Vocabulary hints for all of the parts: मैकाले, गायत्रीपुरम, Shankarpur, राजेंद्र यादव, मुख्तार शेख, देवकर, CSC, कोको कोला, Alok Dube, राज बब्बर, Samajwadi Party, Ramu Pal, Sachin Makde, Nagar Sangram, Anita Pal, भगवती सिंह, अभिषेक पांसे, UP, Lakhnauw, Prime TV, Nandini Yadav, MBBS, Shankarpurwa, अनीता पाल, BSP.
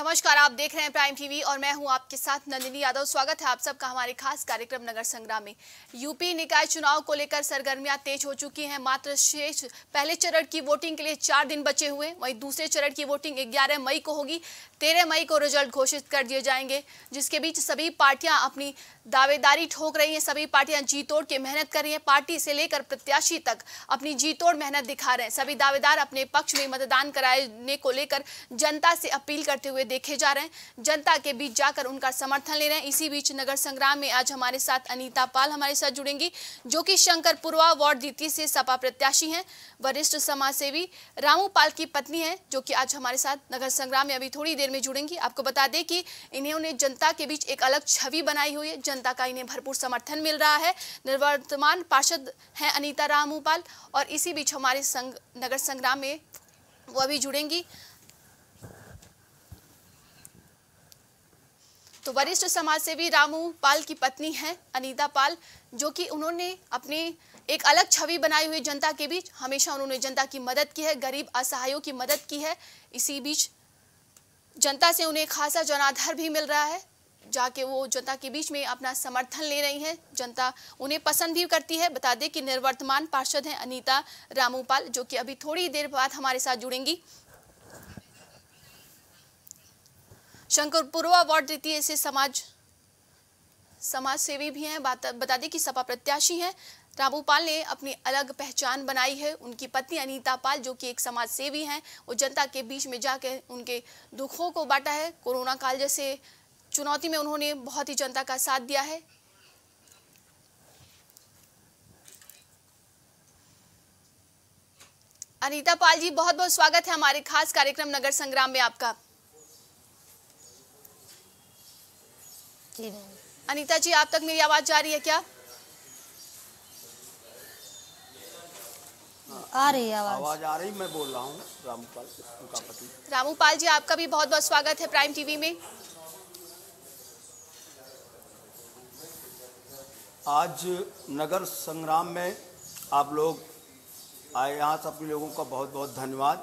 नमस्कार, आप देख रहे हैं प्राइम टीवी और मैं हूं आपके साथ नंदिनी यादव। स्वागत है आप सबका हमारे खास कार्यक्रम नगर संग्राम में। यूपी निकाय चुनाव को लेकर सरगर्मियां तेज हो चुकी हैं। मात्र शेष पहले चरण की वोटिंग के लिए 4 दिन बचे हुए, वहीं दूसरे चरण की वोटिंग 11 मई को होगी। 13 मई को रिजल्ट घोषित कर दिए जाएंगे। जिसके बीच सभी पार्टियां अपनी दावेदारी ठोक रही हैं। सभी पार्टियां जी तोड़ के मेहनत कर रही हैं। पार्टी से लेकर प्रत्याशी तक अपनी जी तोड़ मेहनत दिखा रहे हैं। सभी दावेदार अपने पक्ष में मतदान कराने को लेकर जनता से अपील करते हुए देखे जा रहे हैं। जनता के बीच जाकर उनका समर्थन ले रहे हैं। इसी बीच नगर संग्राम में आज हमारे साथ अनीता पाल हमारे साथ जुड़ेंगी, जो कि शंकरपुरवा वार्ड द्वितीय से सपा प्रत्याशी हैं। वरिष्ठ समाजसेवी रामू पाल की पत्नी है, जो कि आज हमारे साथ नगर संग्राम में अभी थोड़ी देर में जुड़ेंगी। आपको बता दें कि इन्होंने जनता के बीच एक अलग छवि बनाई हुई है। जनता का इन्हें भरपूर समर्थन मिल रहा है। निर्वर्तमान पार्षद हैं अनीता रामू पाल, और इसी बीच हमारे नगर संग्राम में वो अभी जुड़ेंगी। तो वरिष्ठ समाजसेवी रामू पाल की पत्नी हैं अनीता पाल, जो कि उन्होंने अपनी एक अलग छवि बनाई हुई जनता के बीच। हमेशा उन्होंने जनता की मदद की है, गरीब असहायों की मदद की है। इसी बीच जनता से उन्हें खासा जनाधार भी मिल रहा है। जाके वो जनता के बीच में अपना समर्थन ले रही हैं। जनता उन्हें पसंद भी करती है। बता दें कि निर्वर्तमान पार्षद हैं अनीता रामू पाल, जो कि अभी थोड़ी देर बाद हमारे साथ जुड़ेंगी। शंकरपुरवा वार्ड द्वितीय से समाज सेवी भी हैं। बता दें कि सपा प्रत्याशी हैं। रामू पाल ने अपनी अलग पहचान बनाई है। उनकी पत्नी अनीता पाल, जो कि एक समाज सेवी हैं, वो जनता के बीच में जाकर उनके दुखों को बांटा है। कोरोना काल जैसे चुनौती में उन्होंने बहुत ही जनता का साथ दिया है। अनीता पाल जी, बहुत बहुत स्वागत है हमारे खास कार्यक्रम नगर संग्राम में आपका। अनीता जी, आप तक मेरी आवाज जा रही है क्या? आ रही है आवाज आ रही, मैं बोल रहा हूँ रामू पाल जी। आपका भी बहुत बहुत स्वागत है प्राइम टीवी में। आज नगर संग्राम में आप लोग आए, यहाँ सभी लोगों का बहुत बहुत धन्यवाद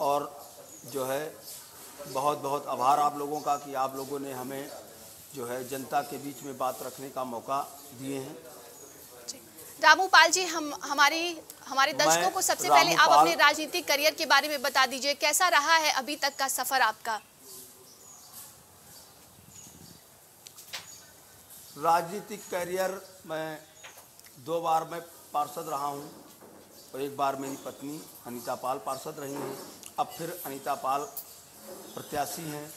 और जो है बहुत बहुत आभार आप लोगों का कि आप लोगों ने हमें जो है जनता के बीच में बात रखने का मौका दिए हैं। रामू पाल जी, हमारे दर्शकों को सबसे पहले आप अपने राजनीतिक करियर के बारे में बता दीजिए। कैसा रहा है अभी तक का सफर आपका? राजनीतिक करियर में 2 बार मैं पार्षद रहा हूँ और 1 बार मेरी पत्नी अनीता पाल पार्षद रही हैं। अब फिर अनीता पाल प्रत्याशी हैं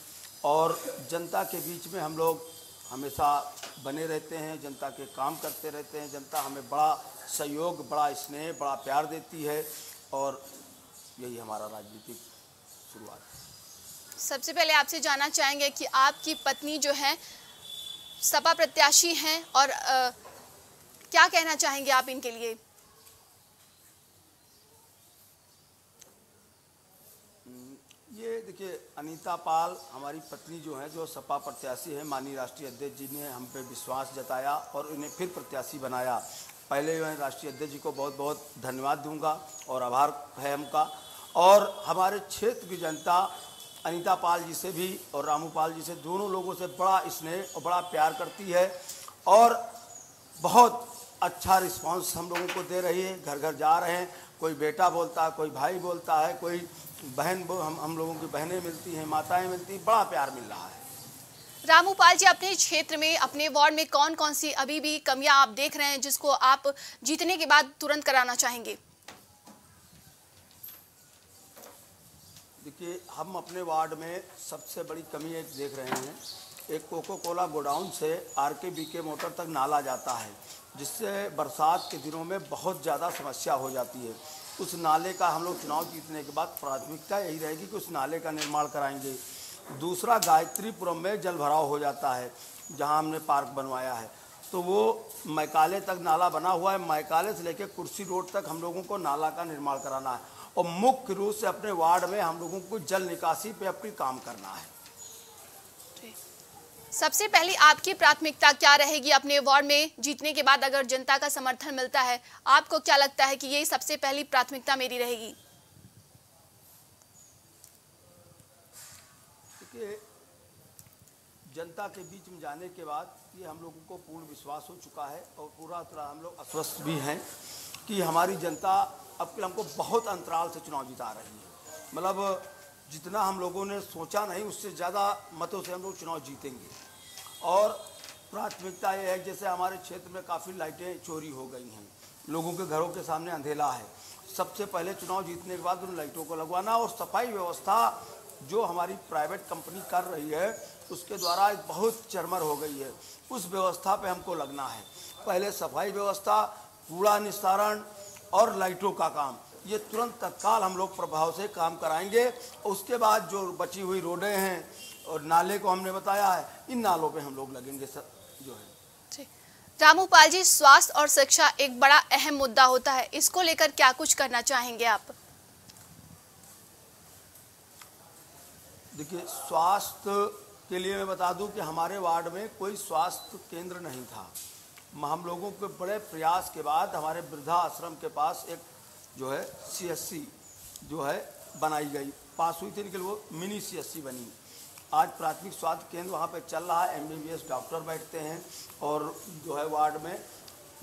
और जनता के बीच में हम लोग हमेशा बने रहते हैं, जनता के काम करते रहते हैं। जनता हमें बड़ा सहयोग, बड़ा स्नेह, बड़ा प्यार देती है और यही हमारा राजनीतिक शुरुआत है। सबसे पहले आपसे जानना चाहेंगे कि आपकी पत्नी जो है सपा प्रत्याशी हैं और क्या कहना चाहेंगे आप इनके लिए? ये देखिए, अनीता पाल हमारी पत्नी जो है, जो सपा प्रत्याशी है, माननीय राष्ट्रीय अध्यक्ष जी ने हम पे विश्वास जताया और उन्हें फिर प्रत्याशी बनाया। पहले मैं राष्ट्रीय अध्यक्ष जी को बहुत बहुत धन्यवाद दूंगा और आभार है उनका। और हमारे क्षेत्र की जनता अनीता पाल जी से भी और रामू पाल जी से, दोनों लोगों से बड़ा स्नेह और बड़ा प्यार करती है और बहुत अच्छा रिस्पॉन्स हम लोगों को दे रही है। घर घर जा रहे हैं, कोई बेटा बोलता है, कोई भाई बोलता है, कोई बहन, हम लोगों की बहनें मिलती हैं, माताएं मिलती हैं, बड़ा प्यार मिल रहा है। रामू पाल जी, अपने क्षेत्र में, अपने वार्ड में कौन कौन सी अभी भी कमियां आप देख रहे हैं जिसको आप जीतने के बाद तुरंत कराना चाहेंगे? देखिए, हम अपने वार्ड में सबसे बड़ी कमी एक देख रहे हैं। एक कोको कोला गोडाउन से RK BK मोटर तक नाला जाता है, जिससे बरसात के दिनों में बहुत ज़्यादा समस्या हो जाती है। उस नाले का हम लोग चुनाव जीतने के बाद प्राथमिकता यही रहेगी कि उस नाले का निर्माण कराएंगे। दूसरा, गायत्रीपुरम में जल भराव हो जाता है, जहां हमने पार्क बनवाया है। तो वो मैकाले तक नाला बना हुआ है। मैकाले से लेकर कुर्सी रोड तक हम लोगों को नाला का निर्माण कराना है और मुख्य रूप से अपने वार्ड में हम लोगों को जल निकासी पे अपनी काम करना है। सबसे पहले आपकी प्राथमिकता क्या रहेगी अपने वार्ड में जीतने के बाद? अगर जनता का समर्थन मिलता है, आपको क्या लगता है कि ये सबसे पहली प्राथमिकता मेरी रहेगी? जनता के बीच में जाने के बाद ये हम लोगों को पूर्ण विश्वास हो चुका है और पूरा तरह हम लोग आश्वस्त भी हैं कि हमारी जनता अब हमको बहुत अंतराल से चुनाव जिता रही है। मतलब जितना हम लोगों ने सोचा नहीं, उससे ज़्यादा मतों से हम लोग चुनाव जीतेंगे। और प्राथमिकता ये है, जैसे हमारे क्षेत्र में काफ़ी लाइटें चोरी हो गई हैं, लोगों के घरों के सामने अंधेला है। सबसे पहले चुनाव जीतने के बाद उन लाइटों को लगवाना और सफाई व्यवस्था जो हमारी प्राइवेट कंपनी कर रही है उसके द्वारा एक बहुत चरमर हो गई है, उस व्यवस्था पे हमको लगना है। पहले सफाई व्यवस्था, कूड़ा निस्तारण और लाइटों का काम, ये तुरंत तत्काल हम लोग प्रभाव से काम कराएंगे। उसके बाद जो बची हुई रोडें हैं और नाले को हमने बताया है, इन नालों पे हम लोग लगेंगे सर। जो है रामू पाल जी, स्वास्थ्य और शिक्षा एक बड़ा अहम मुद्दा होता है, इसको लेकर क्या कुछ करना चाहेंगे आप? देखिए, स्वास्थ्य के लिए मैं बता दूं कि हमारे वार्ड में कोई स्वास्थ्य केंद्र नहीं था। हम लोगों के बड़े प्रयास के बाद हमारे वृद्धा आश्रम के पास एक जो है CSC जो है बनाई गई, पास हुई थी, लेकिन वो मिनी CSC बनी। आज प्राथमिक स्वास्थ्य केंद्र वहाँ पे चल रहा है, MBBS डॉक्टर बैठते हैं और जो है वार्ड में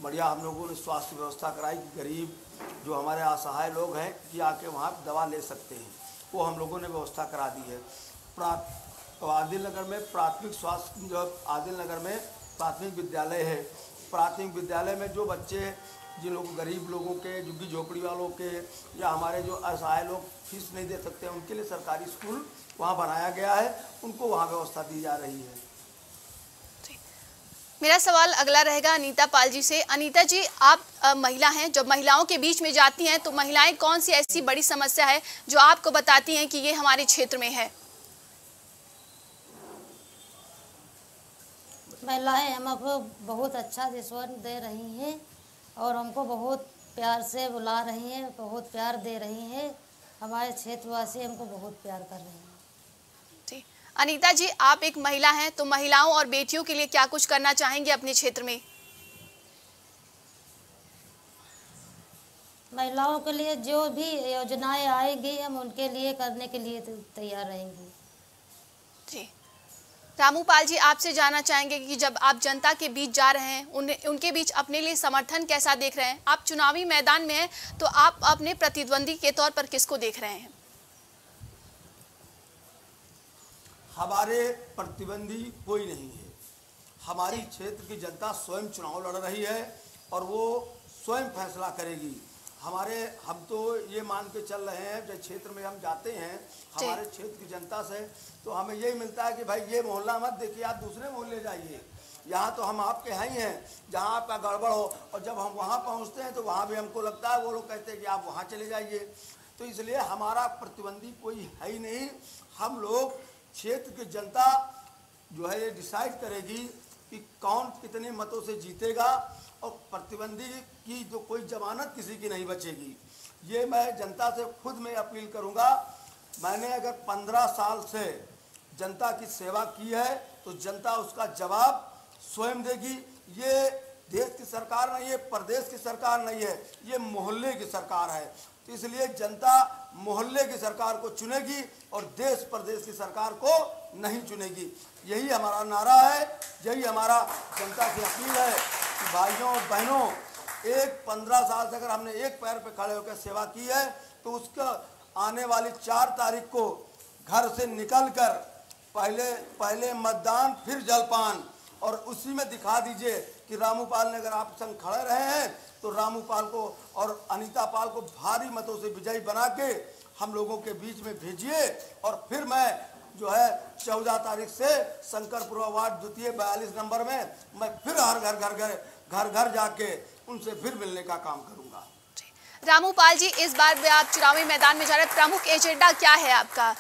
बढ़िया हम लोगों ने स्वास्थ्य व्यवस्था कराई कि गरीब जो हमारे असहाय लोग हैं कि आके वहाँ दवा ले सकते हैं, वो हम लोगों ने व्यवस्था करा दी है। आदिल नगर में प्राथमिक स्वास्थ्य जो आदिल नगर में प्राथमिक विद्यालय है, प्राथमिक विद्यालय में जो बच्चे जिन लोग गरीब लोगों के, झुग्गी झोपड़ी वालों के या हमारे जो असहाय लोग फीस नहीं दे सकते, उनके लिए सरकारी स्कूल वहाँ बनाया गया है, उनको वहाँ व्यवस्था दी जा रही है। मेरा सवाल अगला रहेगा अनीता पाल जी से। अनीता जी, आप महिला हैं, जब महिलाओं के बीच में जाती हैं तो महिलाएं कौन सी ऐसी बड़ी समस्या है जो आपको बताती हैं कि ये हमारे क्षेत्र में है? महिलाएं हमको बहुत अच्छा रिश्वत दे रही हैं और हमको बहुत प्यार से बुला रही हैं, बहुत प्यार दे रही हैं। हमारे क्षेत्रवासी हमको बहुत प्यार कर रहे हैं। अनीता जी, आप एक महिला हैं तो महिलाओं और बेटियों के लिए क्या कुछ करना चाहेंगे अपने क्षेत्र में? महिलाओं के लिए जो भी योजनाएं आएंगी हम उनके लिए करने के लिए तैयार रहेंगे। जी, रामू पाल जी, आपसे जानना चाहेंगे कि जब आप जनता के बीच जा रहे हैं, उनके बीच अपने लिए समर्थन कैसा देख रहे हैं? आप चुनावी मैदान में हैं तो आप अपने प्रतिद्वंदी के तौर पर किसको देख रहे हैं? हमारे प्रतिबंधी कोई नहीं है। हमारी क्षेत्र की जनता स्वयं चुनाव लड़ रही है और वो स्वयं फैसला करेगी। हम तो ये मान के चल रहे हैं, जब क्षेत्र में हम जाते हैं हमारे क्षेत्र की जनता से, तो हमें यही मिलता है कि भाई ये मोहल्ला मत देखिए, आप दूसरे मोहल्ले जाइए, यहाँ तो हम आपके हैं ही हैं, जहाँ आपका गड़बड़ हो। और जब हम वहाँ पहुँचते हैं तो वहाँ भी हमको लगता है, वो लोग कहते हैं कि आप वहाँ चले जाइए। तो इसलिए हमारा प्रतिबंधी कोई है ही नहीं। हम लोग, क्षेत्र की जनता जो है ये डिसाइड करेगी कि कौन कितने मतों से जीतेगा और प्रतिबंधी की तो कोई जमानत किसी की नहीं बचेगी। ये मैं जनता से खुद में अपील करूंगा। मैंने अगर 15 साल से जनता की सेवा की है तो जनता उसका जवाब स्वयं देगी। ये देश की सरकार नहीं है, प्रदेश की सरकार नहीं है, ये मोहल्ले की सरकार है। तो इसलिए जनता मोहल्ले की सरकार को चुनेगी और देश प्रदेश की सरकार को नहीं चुनेगी। यही हमारा नारा है, यही हमारा जनता से अपील है कि भाइयों और बहनों, एक 15 साल से अगर हमने एक पैर पर खड़े होकर सेवा की है तो उसका आने वाली 4 तारीख को घर से निकलकर पहले मतदान फिर जलपान, और उसी में दिखा दीजिए कि रामू पाल ने अगर आप संग खड़े रहे हैं तो रामू पाल को और अनीता पाल को भारी मतों से विजयी बना के हम लोगों के बीच में भेजिए। और फिर मैं जो है 14 तारीख से शंकरपुरवा वार्ड द्वितीय 42 नंबर में मैं फिर हर घर जाके उनसे फिर मिलने का काम करूँगा। रामू पाल जी, इस बार भी आप चुनावी मैदान में जा रहे हैं, प्रमुख एजेंडा क्या है आपका?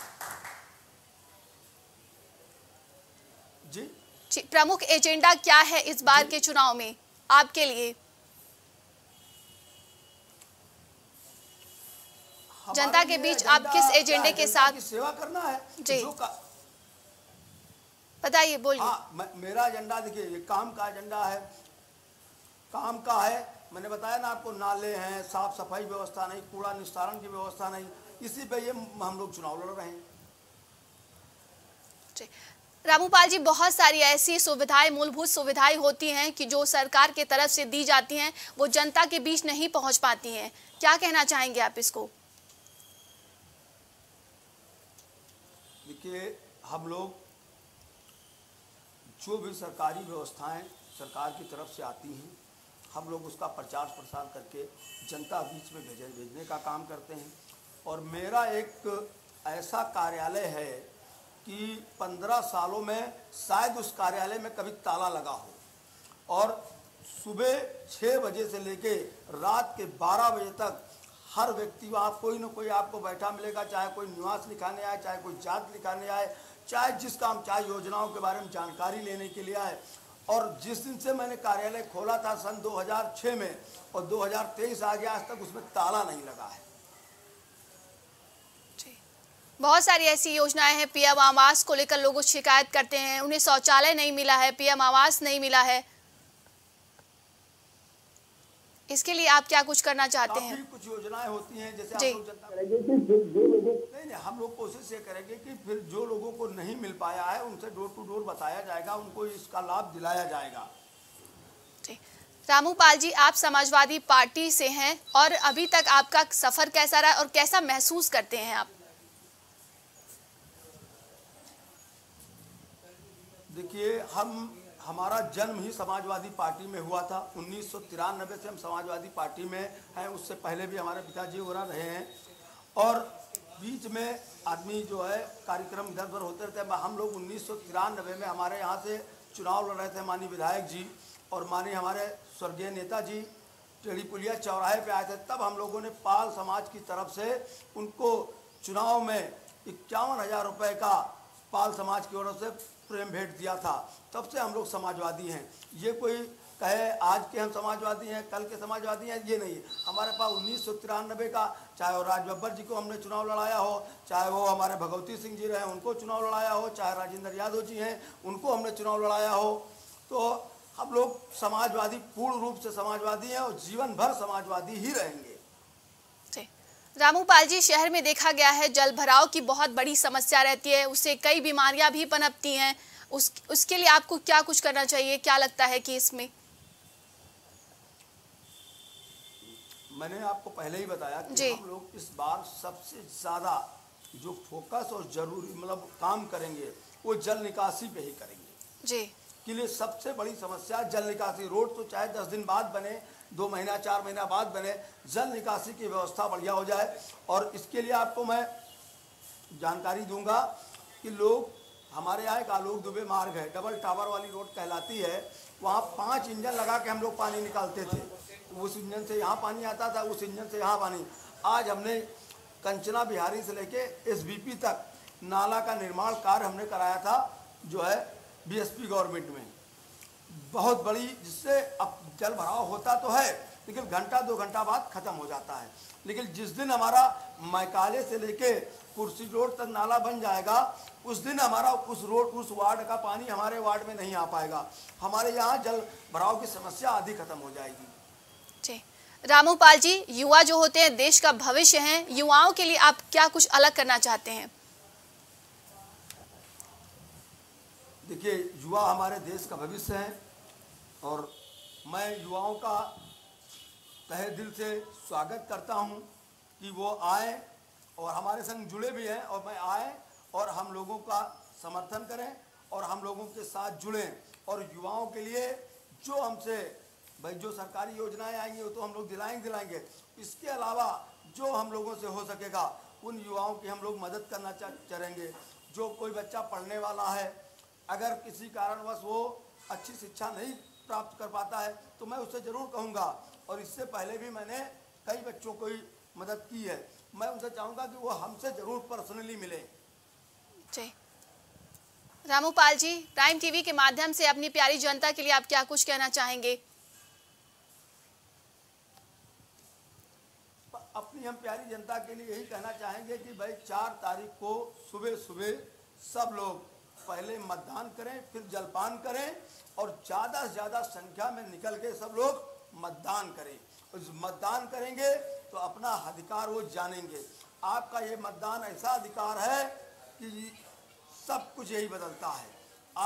जी, प्रमुख एजेंडा क्या है इस बार के चुनाव में आपके लिए? जनता के बीच आप किस एजेंडे के साथ सेवा करना है जी बताइए, बोलिए। मेरा एजेंडा देखिए, ये काम का एजेंडा है, काम का है। मैंने बताया ना आपको, नाले हैं, साफ सफाई व्यवस्था नहीं, कूड़ा निस्तारण की व्यवस्था नहीं, इसी पे ये हम लोग चुनाव लड़ रहे हैं। रामू पाल जी, बहुत सारी ऐसी सुविधाएं, मूलभूत सुविधाएं होती हैं कि जो सरकार के तरफ से दी जाती हैं वो जनता के बीच नहीं पहुंच पाती हैं, क्या कहना चाहेंगे आप इसको? देखिए, हम लोग जो भी सरकारी व्यवस्थाएं सरकार की तरफ से आती हैं हम लोग उसका प्रचार प्रसार करके जनता बीच में भेजने का काम करते हैं। और मेरा एक ऐसा कार्यालय है कि 15 सालों में शायद उस कार्यालय में कभी ताला लगा हो, और सुबह 6 बजे से लेके रात के 12 बजे तक हर व्यक्ति, आप कोई ना कोई आपको बैठा मिलेगा, चाहे कोई निवास लिखाने आए, चाहे कोई जात लिखाने आए, चाहे जिस काम, चाहे योजनाओं के बारे में जानकारी लेने के लिए आए। और जिस दिन से मैंने कार्यालय खोला था सन 2006 में, और 2023 आ गया, आज तक उसमें ताला नहीं लगा है। बहुत सारी ऐसी योजनाएं हैं, पीएम आवास को लेकर लोग शिकायत करते हैं, उन्हें शौचालय नहीं मिला है, पीएम आवास नहीं मिला है, इसके लिए आप क्या कुछ करना चाहते हैं? कुछ योजनाएं होती हैं जैसे आप लोग जनता नहीं, हम लोग कोशिश ये करेंगे कि फिर जो लोगों को नहीं मिल पाया है उनसे डोर टू डोर बताया जाएगा, उनको इसका लाभ दिलाया जाएगा। रामू पाल जी, आप समाजवादी पार्टी से हैं और अभी तक आपका सफर कैसा रहा और कैसा महसूस करते हैं आप? देखिए, हमारा जन्म ही समाजवादी पार्टी में हुआ था। 1993 से हम समाजवादी पार्टी में हैं, उससे पहले भी हमारे पिताजी वगैरह रहे हैं, और बीच में आदमी जो है कार्यक्रम इधर उधर होते रहते हैं। हम लोग 1993 में हमारे यहाँ से चुनाव लड़ रहे थे, माननीय विधायक जी और माननीय हमारे स्वर्गीय नेता जी टेढ़ी पुलिया चौराहे पर आए थे, तब हम लोगों ने पाल समाज की तरफ से उनको चुनाव में 51,000 रुपये का पाल समाज की ओर से प्रेम भेंट दिया था। तब से हम लोग समाजवादी हैं। ये कोई कहे आज के हम समाजवादी हैं, कल के समाजवादी हैं, ये नहीं। हमारे पास 1993 का, चाहे वो राज बब्बर जी को हमने चुनाव लड़ाया हो, चाहे वो हमारे भगवती सिंह जी रहे उनको चुनाव लड़ाया हो, चाहे राजेंद्र यादव जी हैं उनको हमने चुनाव लड़ाया हो, तो हम लोग समाजवादी, पूर्ण रूप से समाजवादी हैं और जीवन भर समाजवादी ही रहेंगे। रामू पाल जी, शहर में देखा गया है जल भराव की बहुत बड़ी समस्या रहती है, उससे कई बीमारियां भी पनपती हैं, उसके लिए आपको क्या कुछ करना चाहिए, क्या लगता है कि इसमें? मैंने आपको पहले ही बताया कि हम लोग इस बार सबसे ज्यादा जो फोकस और जरूरी मतलब काम करेंगे वो जल निकासी पे ही करेंगे जी, के लिए सबसे बड़ी समस्या जल निकासी। रोड तो चाहे 10 दिन बाद बने, 2 महीना 4 महीना बाद बने, जल निकासी की व्यवस्था बढ़िया हो जाए। और इसके लिए आपको मैं जानकारी दूंगा कि लोग हमारे यहाँ एक आलोक दुबे मार्ग है, डबल टावर वाली रोड कहलाती है, वहाँ 5 इंजन लगा के हम लोग पानी निकालते थे, उस इंजन से यहाँ पानी आता था, उस इंजन से यहाँ पानी। आज हमने कंचना बिहारी से लेके SBP तक नाला का निर्माण कार्य हमने कराया था जो है BSP गवर्नमेंट में, बहुत बड़ी, जिससे अब जल भराव होता तो है लेकिन घंटा 2 घंटा बाद खत्म हो जाता है। लेकिन जिस दिन हमारा मैकाले से लेके कुर्सी रोड तक नाला बन जाएगा उस दिन हमारा उस रोड, उस वार्ड का पानी हमारे वार्ड में नहीं आ पाएगा, हमारे यहाँ जल भराव की समस्या आधी खत्म हो जाएगी। जी रामू पाल जी, युवा जो होते हैं देश का भविष्य हैं, युवाओं के लिए आप क्या कुछ अलग करना चाहते हैं? देखिए, युवा हमारे देश का भविष्य है और मैं युवाओं का तहे दिल से स्वागत करता हूं कि वो आए और हमारे संग जुड़े भी हैं, और मैं आए और हम लोगों का समर्थन करें और हम लोगों के साथ जुड़ें। और युवाओं के लिए जो हमसे भाई जो सरकारी योजनाएं आएंगी वो तो हम लोग दिलाएंगे, इसके अलावा जो हम लोगों से हो सकेगा उन युवाओं की हम लोग मदद करना चाहेंगे। जो कोई बच्चा पढ़ने वाला है, अगर किसी कारणवश वो अच्छी शिक्षा नहीं प्राप्त कर पाता है तो मैं उससे ज़रूर कहूँगा, और इससे पहले भी मैंने कई बच्चों को मदद की है, मैं उनसे चाहूँगा कि वो हमसे ज़रूर पर्सनली मिलें। जी रामू पाल जी, प्राइम टीवी के माध्यम से अपनी प्यारी जनता के लिए आप क्या कुछ कहना चाहेंगे? अपनी हम प्यारी जनता के लिए यही कहना चाहेंगे कि भाई 4 तारीख को सुबह सुबह सब लोग पहले मतदान करें, फिर जलपान करें और ज़्यादा से ज़्यादा संख्या में निकल के सब लोग मतदान करें। उस मतदान करेंगे तो अपना अधिकार वो जानेंगे। आपका ये मतदान ऐसा अधिकार है कि सब कुछ यही बदलता है।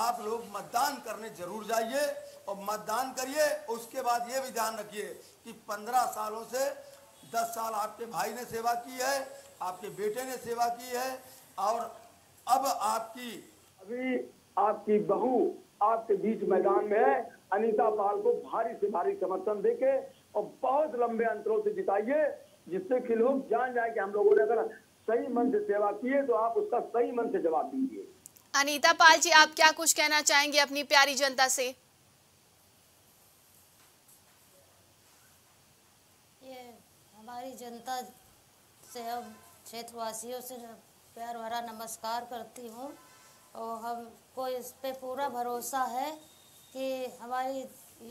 आप लोग मतदान करने जरूर जाइए और मतदान करिए। उसके बाद ये भी ध्यान रखिए कि 15 सालों से 10 साल आपके भाई ने सेवा की है, आपके बेटे ने सेवा की है और अब आपकी बहू आपके बीच मैदान में है। अनीता पाल को भारी से भारी समर्थन देके और बहुत लंबे अंतरों से जिताइए, जिससे कि लोग जान जाए कि हम लोगों ने अगर सही मन से सेवा किए तो आप उसका सही मन से जवाब दीजिए। अनीता पाल जी, आप क्या कुछ कहना चाहेंगे अपनी प्यारी जनता से? ये हमारी जनता से हम क्षेत्रवासियों से प्यार भरा नमस्कार करती हूँ और हमको इस पे पूरा भरोसा है कि हमारी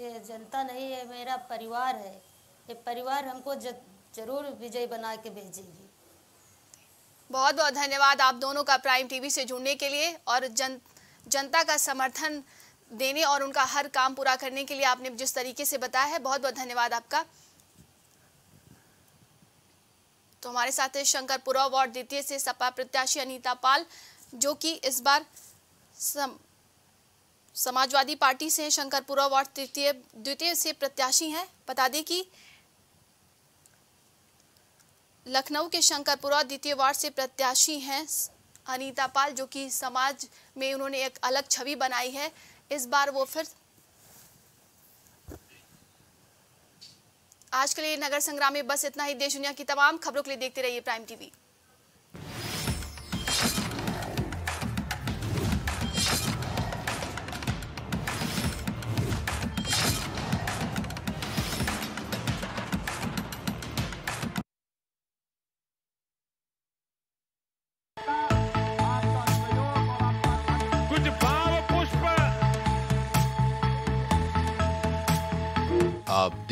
ये जनता नहीं है, मेरा परिवार है, ये परिवार हमको जरूर विजयी बना के भेजेगी। बहुत बहुत धन्यवाद आप दोनों का प्राइम टीवी से जुड़ने के लिए और जनता का समर्थन देने और उनका हर काम पूरा करने के लिए आपने जिस तरीके से बताया है, बहुत बहुत धन्यवाद आपका। तो हमारे साथ है शंकरपुरा वार्ड द्वितीय से सपा प्रत्याशी अनीता पाल, जो कि इस बार समाजवादी पार्टी से शंकरपुरा वार्ड द्वितीय से प्रत्याशी हैं। बता दें कि लखनऊ के शंकरपुरा द्वितीय वार्ड से प्रत्याशी हैं अनीता पाल, जो कि समाज में उन्होंने एक अलग छवि बनाई है। इस बार वो फिर आज के लिए नगर संग्राम में बस इतना ही। देश दुनिया की तमाम खबरों के लिए देखते रहिए प्राइम टीवी। आप